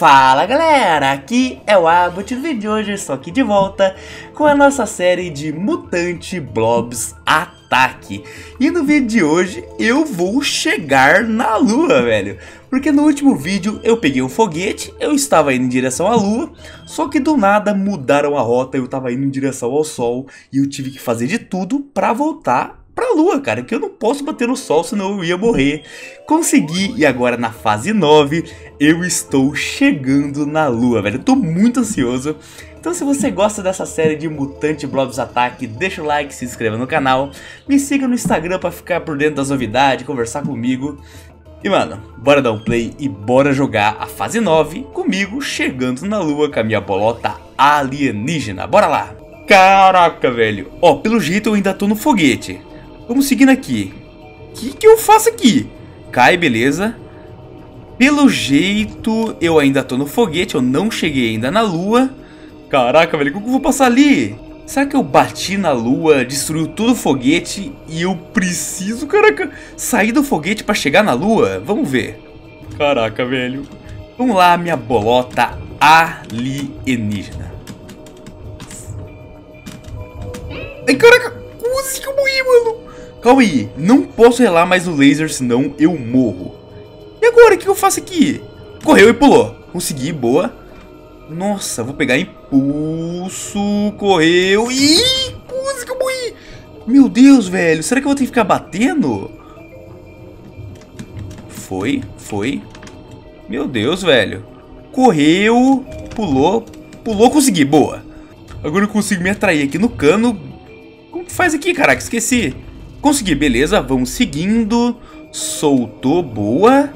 Fala galera, aqui é o AbooTGamer e hoje eu estou aqui de volta com a nossa série de Mutante Blobs Ataque. E no vídeo de hoje eu vou chegar na lua, velho. Porque no último vídeo eu peguei um foguete, eu estava indo em direção à lua, só que do nada mudaram a rota, eu estava indo em direção ao sol e eu tive que fazer de tudo para voltar pra lua, cara, que eu não posso bater no sol, senão eu ia morrer. Consegui, e agora na fase 9 eu estou chegando na lua, velho. Eu tô muito ansioso. Então se você gosta dessa série de Mutante Blobs Ataque, deixa o like, se inscreva no canal, me siga no Instagram pra ficar por dentro das novidades, conversar comigo. E mano, bora dar um play e bora jogar a fase 9 comigo, chegando na lua com a minha bolota alienígena. Bora lá! Caraca, velho. Ó, pelo jeito eu ainda tô no foguete. Vamos seguindo aqui. Que eu faço aqui? Cai, beleza. Pelo jeito, eu ainda tô no foguete. Eu não cheguei ainda na lua. Caraca, velho. Como que eu vou passar ali? Será que eu bati na lua, destruiu todo o foguete e eu preciso, caraca, sair do foguete pra chegar na lua? Vamos ver. Caraca, velho. Vamos lá, minha bolota alienígena. Ai, caraca. Como que eu morri, mano? Calma aí, não posso relar mais no laser, senão eu morro. E agora, o que eu faço aqui? Correu e pulou. Consegui, boa. Nossa, vou pegar impulso. Correu. Ih, quase que eu morri. Meu Deus, velho. Será que eu vou ter que ficar batendo? Foi. Meu Deus, velho. Correu. Pulou, consegui, boa. Agora eu consigo me atrair aqui no cano. Como que faz aqui, caraca? Esqueci. Consegui, beleza, vamos seguindo. Soltou, boa.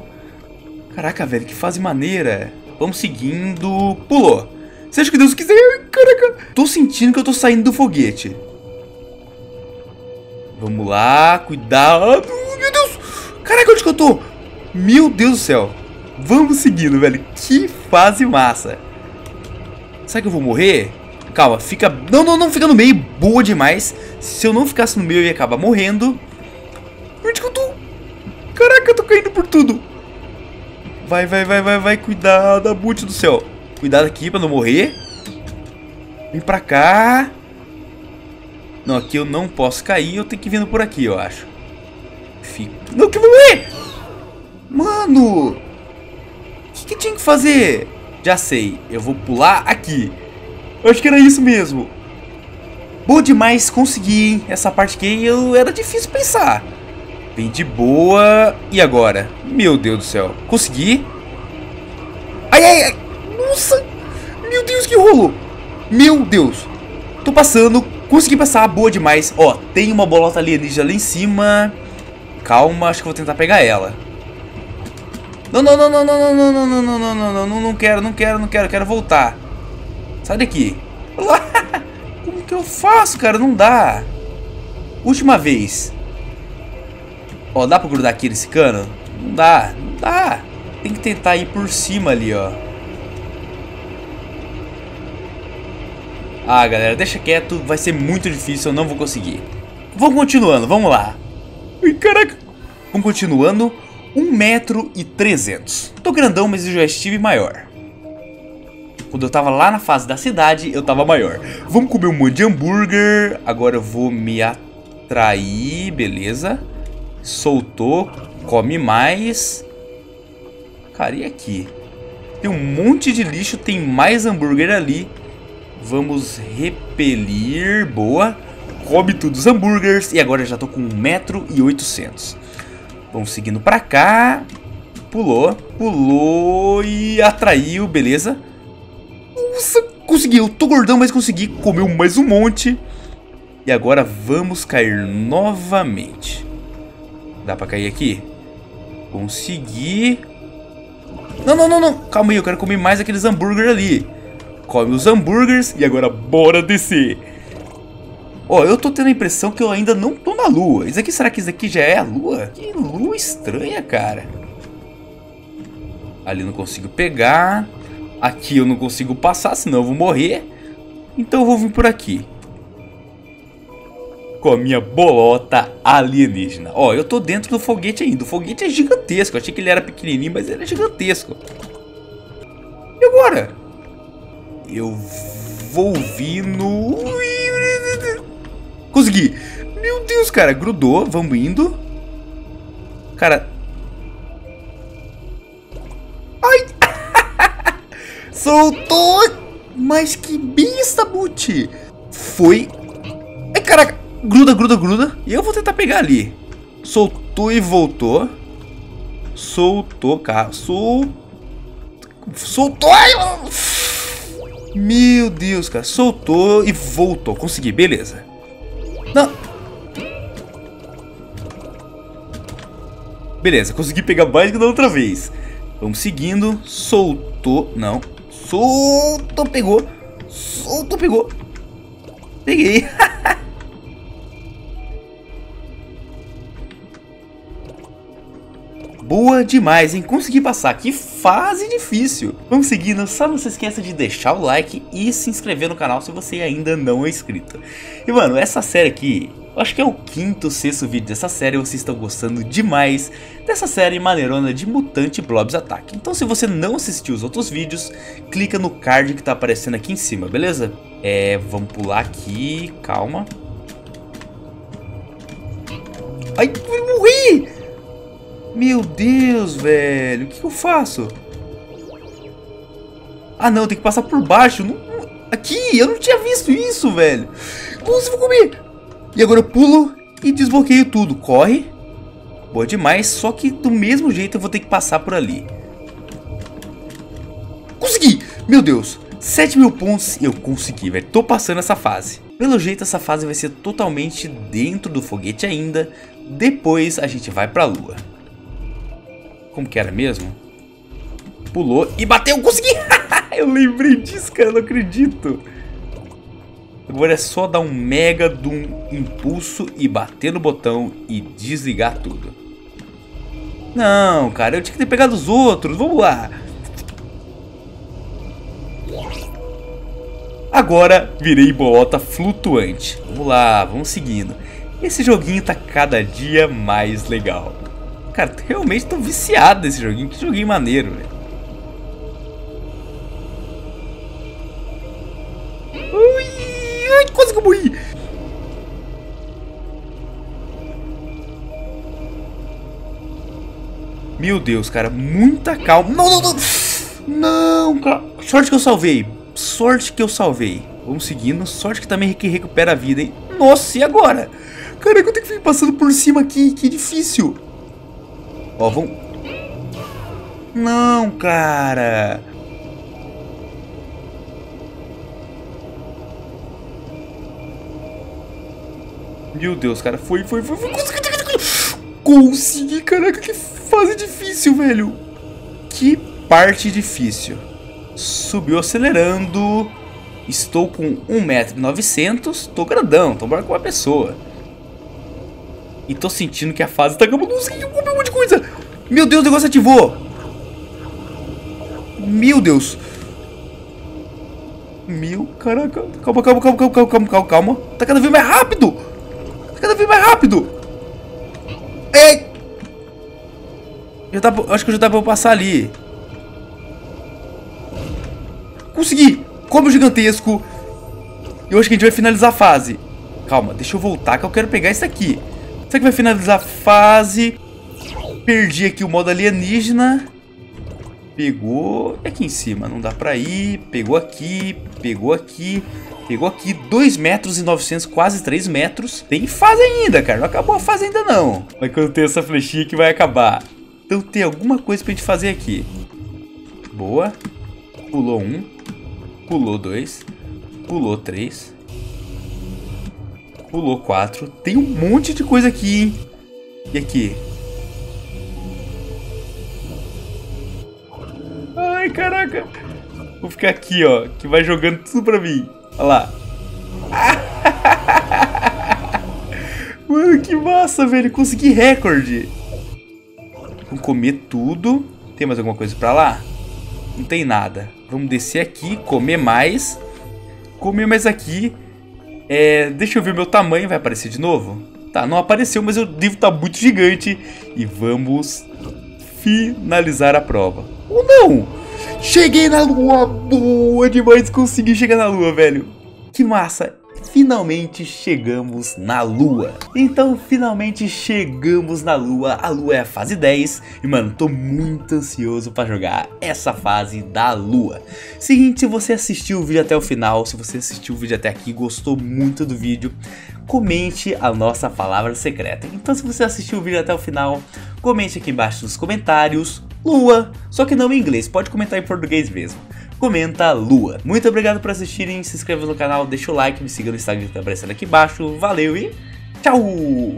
Caraca, velho, que fase maneira. Vamos seguindo. Pulou, seja o que Deus quiser. Caraca, tô sentindo que eu tô saindo do foguete. Vamos lá, cuidado. Meu Deus, caraca, onde que eu tô? Meu Deus do céu. Vamos seguindo, velho, que fase massa. Será que eu vou morrer? Calma, fica... Não, fica no meio. Boa demais. Se eu não ficasse no meio, eu ia acabar morrendo. Onde que eu tô? Caraca, eu tô caindo por tudo. Vai. Cuidado, Abut do céu. Cuidado aqui pra não morrer. Vem pra cá. Não, aqui eu não posso cair. Eu tenho que ir vindo por aqui, eu acho. Fica... Não, que eu vou morrer. Mano. O que tinha que fazer? Já sei. Eu vou pular aqui. Eu acho que era isso mesmo. Boa demais, consegui, hein? Essa parte aqui era difícil pensar. Bem de boa. E agora? Meu Deus do céu. Consegui. Ai. Nossa. Meu Deus, que rolo. Meu Deus. Tô passando. Consegui passar. Boa demais. Ó, tem uma bolota alienígena ali em cima. Calma, acho que vou tentar pegar ela. Não. Não quero. Quero voltar. Sai daqui. Como que eu faço, cara? Não dá. Última vez. Ó, dá pra grudar aqui nesse cano? Não dá. Tem que tentar ir por cima ali, ó. Ah, galera, deixa quieto. Vai ser muito difícil, eu não vou conseguir. Vamos continuando, vamos lá. Ai, caraca. Vamos continuando. 1,3 metros. Tô grandão, mas eu já estive maior. Quando eu tava lá na fase da cidade, eu tava maior. Vamos comer um monte de hambúrguer. Agora eu vou me atrair, beleza. Soltou, come mais. Cara, e aqui? Tem um monte de lixo, tem mais hambúrguer ali. Vamos repelir, boa. Come todos os hambúrgueres. E agora eu já tô com 1,8 metros. Vamos seguindo pra cá. Pulou e atraiu, beleza. Nossa, consegui, eu tô gordão, mas consegui. Comeu mais um monte. E agora vamos cair novamente. Dá pra cair aqui? Consegui. Não. Calma aí, eu quero comer mais aqueles hambúrguer ali. Come os hambúrgueres e agora bora descer. Ó, eu tô tendo a impressão que eu ainda não tô na lua. Isso aqui, será que isso aqui já é a lua? Que lua estranha, cara. Ali não consigo pegar. Aqui eu não consigo passar, senão eu vou morrer. Então eu vou vir por aqui. Com a minha bolota alienígena. Ó, eu tô dentro do foguete ainda. O foguete é gigantesco. Eu achei que ele era pequenininho, mas ele é gigantesco. E E agora? Eu vou vindo. Consegui. Meu Deus, cara. Grudou. Vamos indo. Cara. Ai. Soltou. Mas que besta, Boot. Foi. Ai, caraca. Gruda, gruda, gruda. E eu vou tentar pegar ali. Soltou e voltou. Soltou, cara. Soltou. Ai, meu Deus, cara. Soltou e voltou. Consegui, beleza. Não. Beleza, consegui pegar mais que da outra vez. Vamos seguindo. Soltou. Não. Soltou, pegou. Soltou, pegou. Peguei. Boa demais, hein? Consegui passar. Que fase difícil. Vamos seguindo. Só não se esqueça de deixar o like e se inscrever no canal se você ainda não é inscrito. E, mano, essa série aqui, eu acho que é o quinto, sexto vídeo dessa série. Vocês estão gostando demais dessa série maneirona de Mutante Blobs Ataque. Então, se você não assistiu os outros vídeos, clica no card que tá aparecendo aqui em cima, beleza? Vamos pular aqui. Calma. Ai, eu morri! Meu Deus, velho. O que eu faço? Ah, não. Tem que passar por baixo. Não, aqui. Eu não tinha visto isso, velho. Como se eu vou comer? E agora eu pulo e desbloqueio tudo. Corre. Boa demais. Só que do mesmo jeito eu vou ter que passar por ali. Consegui. Meu Deus. 7.000 pontos. Eu consegui, velho. Tô passando essa fase. Pelo jeito, essa fase vai ser totalmente dentro do foguete ainda. Depois a gente vai pra lua. Como que era mesmo? Pulou e bateu. Consegui! Eu lembrei disso, cara. Não acredito. Agora é só dar um mega de um impulso e bater no botão e desligar tudo. Não, cara. Eu tinha que ter pegado os outros. Vamos lá. Agora virei bolota flutuante. Vamos lá. Vamos seguindo. Esse joguinho tá cada dia mais legal. Cara, realmente tô viciado nesse joguinho. Que joguinho maneiro, velho. Ai, quase que eu morri. Meu Deus, cara. Muita calma. Não, não, não. Não, cara. Sorte que eu salvei. Sorte que eu salvei. Vamos seguindo. Sorte que também recupera a vida, hein. Nossa, e agora? Caraca, eu tenho que vir passando por cima aqui. Que difícil. Ó, vamos... Não, cara! Meu Deus, cara. Foi. Consegui, caraca. Que fase difícil, velho. Que parte difícil. Subiu acelerando. Estou com 1,9 m. Tô grandão. Tô maior que uma pessoa. E tô sentindo que a fase tá acabando. Consegui comer um monte de coisa. Meu Deus, o negócio ativou. Meu Deus. Meu, caraca. Calma. Tá cada vez mais rápido. Ei. Acho que já dá pra eu passar ali. Consegui. Como gigantesco. Eu acho que a gente vai finalizar a fase. Calma, deixa eu voltar que eu quero pegar isso aqui. Será que vai finalizar a fase? Perdi aqui o modo alienígena. Pegou. É aqui em cima, não dá pra ir. Pegou aqui, pegou aqui. Pegou aqui, 2,9 m, quase 3 metros. Tem fase ainda, cara, não acabou a fase ainda não. Mas quando tem essa flechinha que vai acabar. Então tem alguma coisa pra gente fazer aqui. Boa. Pulou um. Pulou dois. Pulou três. Pulou 4. Tem um monte de coisa aqui, hein? E aqui? Ai, caraca. Vou ficar aqui, ó. Que vai jogando tudo pra mim. Olha lá. Mano, que massa, velho. Consegui recorde. Vamos comer tudo. Tem mais alguma coisa pra lá? Não tem nada. Vamos descer aqui. Comer mais. Comer mais aqui. Deixa eu ver meu tamanho, vai aparecer de novo? Tá, não apareceu, mas eu devo estar muito gigante. E vamos finalizar a prova. Ou não! Cheguei na lua, boa demais, consegui chegar na lua, velho. Que massa, finalmente chegamos na lua. Então, finalmente chegamos na lua, a lua é a fase 10. E mano, tô muito ansioso pra jogar essa fase da lua. Seguinte, se você assistiu o vídeo até o final, se você assistiu o vídeo até aqui, gostou muito do vídeo, comente a nossa palavra secreta. Então, se você assistiu o vídeo até o final, comente aqui embaixo nos comentários, lua, só que não em inglês, pode comentar em português mesmo. Comenta lua. Muito obrigado por assistirem, se inscreva no canal, deixa o like, me siga no Instagram que tá aparecendo aqui embaixo. Valeu e tchau!